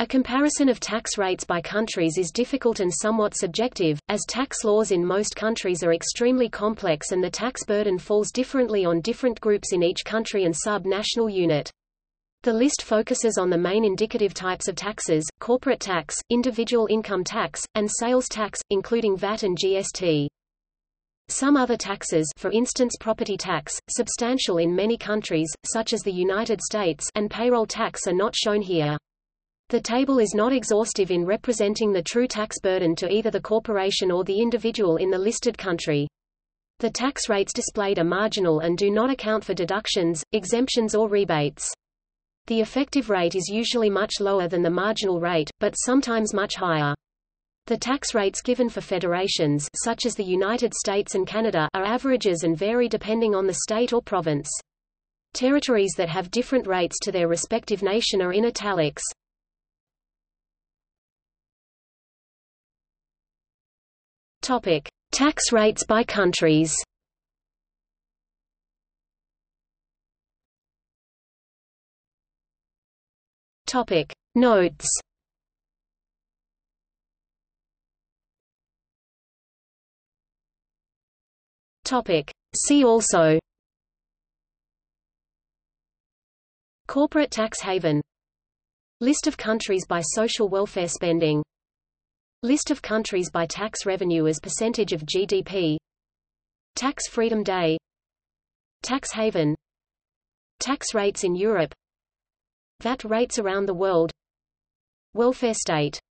A comparison of tax rates by countries is difficult and somewhat subjective, as tax laws in most countries are extremely complex and the tax burden falls differently on different groups in each country and sub-national unit. The list focuses on the main indicative types of taxes: corporate tax, individual income tax, and sales tax, including VAT and GST. Some other taxes, for instance property tax, substantial in many countries, such as the United States, and payroll tax are not shown here. The table is not exhaustive in representing the true tax burden to either the corporation or the individual in the listed country. The tax rates displayed are marginal and do not account for deductions, exemptions or rebates. The effective rate is usually much lower than the marginal rate, but sometimes much higher. The tax rates given for federations, such as the United States and Canada, are averages and vary depending on the state or province. Territories that have different rates to their respective nation are in italics. Topic: Tax rates by countries. Topic: Notes. Topic: See also. Corporate tax haven. List of countries by social welfare spending. List of countries by tax revenue as percentage of GDP. Tax Freedom Day. Tax haven. Tax rates in Europe. VAT rates around the world. Welfare state.